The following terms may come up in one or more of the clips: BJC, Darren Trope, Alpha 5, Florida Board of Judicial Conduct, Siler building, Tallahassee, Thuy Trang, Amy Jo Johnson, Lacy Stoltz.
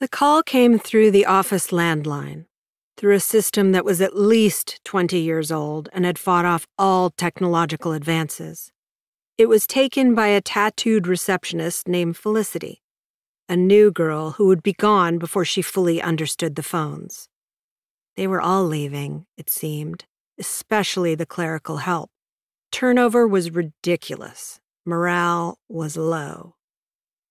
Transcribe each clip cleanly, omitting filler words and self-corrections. The call came through the office landline, through a system that was at least 20 years old and had fought off all technological advances. It was taken by a tattooed receptionist named Felicity, a new girl who would be gone before she fully understood the phones. They were all leaving, it seemed, especially the clerical help. Turnover was ridiculous. Morale was low.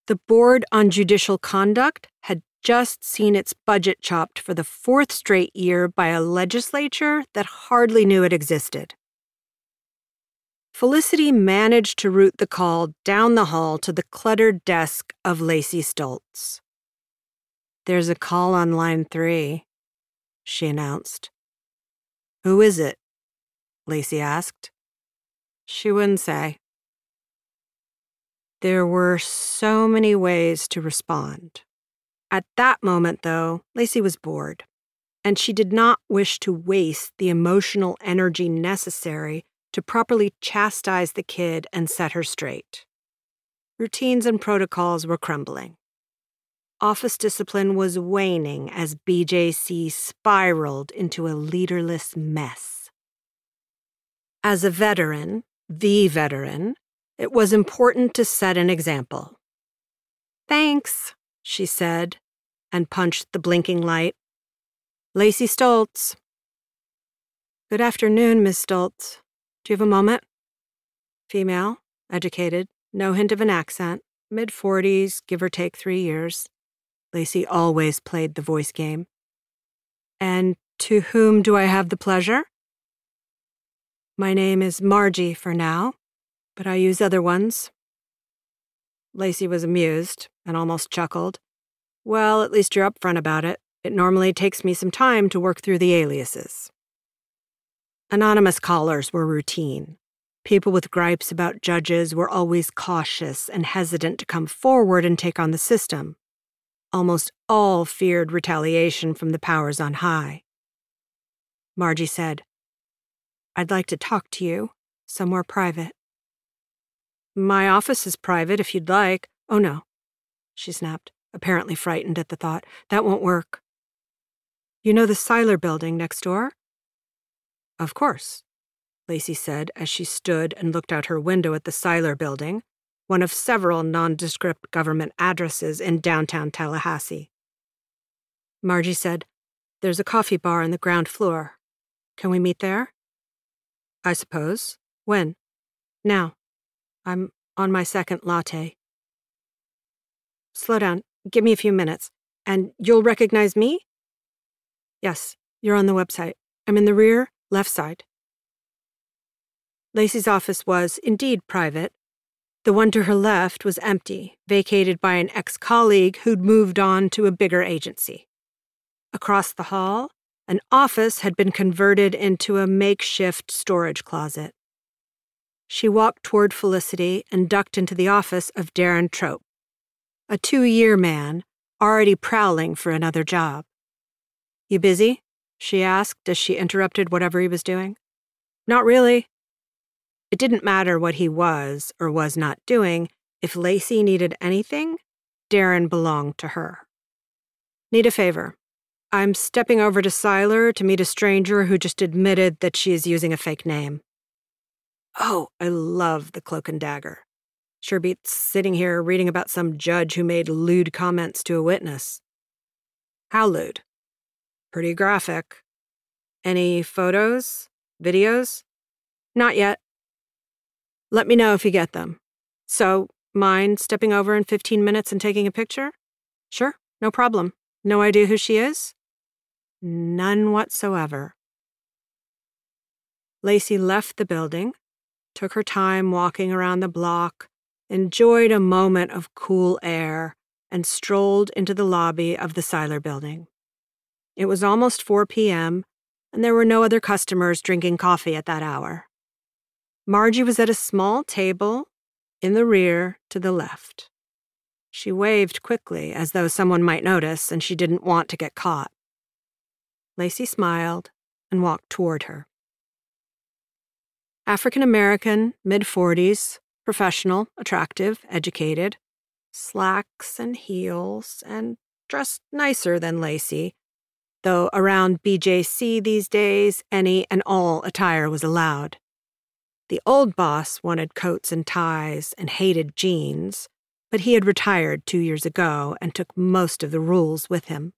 The Board on Judicial Conduct had just seen its budget chopped for the fourth straight year by a legislature that hardly knew it existed. Felicity managed to route the call down the hall to the cluttered desk of Lacy Stoltz. "There's a call on line 3, she announced. "Who is it?" Lacy asked. She wouldn't say. There were so many ways to respond. At that moment, though, Lacy was bored, and she did not wish to waste the emotional energy necessary to properly chastise the kid and set her straight. Routines and protocols were crumbling. Office discipline was waning as BJC spiraled into a leaderless mess. As a veteran, the veteran, it was important to set an example. "Thanks," she said, and punched the blinking light. "Lacy Stoltz." "Good afternoon, Miss Stoltz. Do you have a moment?" Female, educated, no hint of an accent, mid-40s, give or take 3 years. Lacy always played the voice game. "And to whom do I have the pleasure?" "My name is Margie for now, but I use other ones." Lacy was amused and almost chuckled. "Well, at least you're upfront about it. It normally takes me some time to work through the aliases." Anonymous callers were routine. People with gripes about judges were always cautious and hesitant to come forward and take on the system. Almost all feared retaliation from the powers on high. Margie said, "I'd like to talk to you, somewhere private." "My office is private if you'd like." "Oh, no," she snapped, apparently frightened at the thought. "That won't work." "You know the Siler building next door?" "Of course," Lacy said as she stood and looked out her window at the Siler building, one of several nondescript government addresses in downtown Tallahassee. Margie said, "There's a coffee bar on the ground floor. Can we meet there?" "I suppose. When?" "Now. I'm on my second latte." "Slow down. Give me a few minutes. And you'll recognize me?" "Yes, you're on the website. I'm in the rear, left side." Lacy's office was, indeed, private. The one to her left was empty, vacated by an ex-colleague who'd moved on to a bigger agency. Across the hall, an office had been converted into a makeshift storage closet. She walked toward Felicity and ducked into the office of Darren Trope, a 2-year man already prowling for another job. "You busy?" she asked as she interrupted whatever he was doing. "Not really." It didn't matter what he was or was not doing. If Lacy needed anything, Darren belonged to her. "Need a favor. I'm stepping over to Siler to meet a stranger who just admitted that she is using a fake name." Oh, I love the cloak and dagger. Sure beats sitting here reading about some judge who made lewd comments to a witness. "How lewd?" "Pretty graphic." "Any photos? Videos?" "Not yet." "Let me know if you get them. So, mind stepping over in 15 minutes and taking a picture?" "Sure, no problem." "No idea who she is?" "None whatsoever." Lacy left the building, took her time walking around the block, enjoyed a moment of cool air, and strolled into the lobby of the Siler building. It was almost 4 p.m., and there were no other customers drinking coffee at that hour. Margie was at a small table in the rear to the left. She waved quickly as though someone might notice, and she didn't want to get caught. Lacy smiled and walked toward her. African-American, mid-40s, professional, attractive, educated, slacks and heels, and dressed nicer than Lacy, though around BJC these days, any and all attire was allowed. The old boss wanted coats and ties and hated jeans, but he had retired 2 years ago and took most of the rules with him.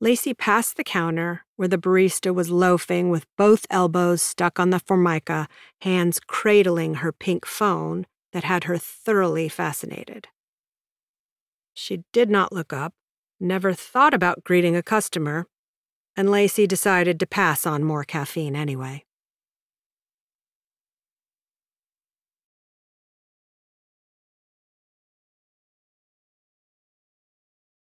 Lacy passed the counter, where the barista was loafing with both elbows stuck on the formica, hands cradling her pink phone that had her thoroughly fascinated. She did not look up, never thought about greeting a customer, and Lacy decided to pass on more caffeine anyway.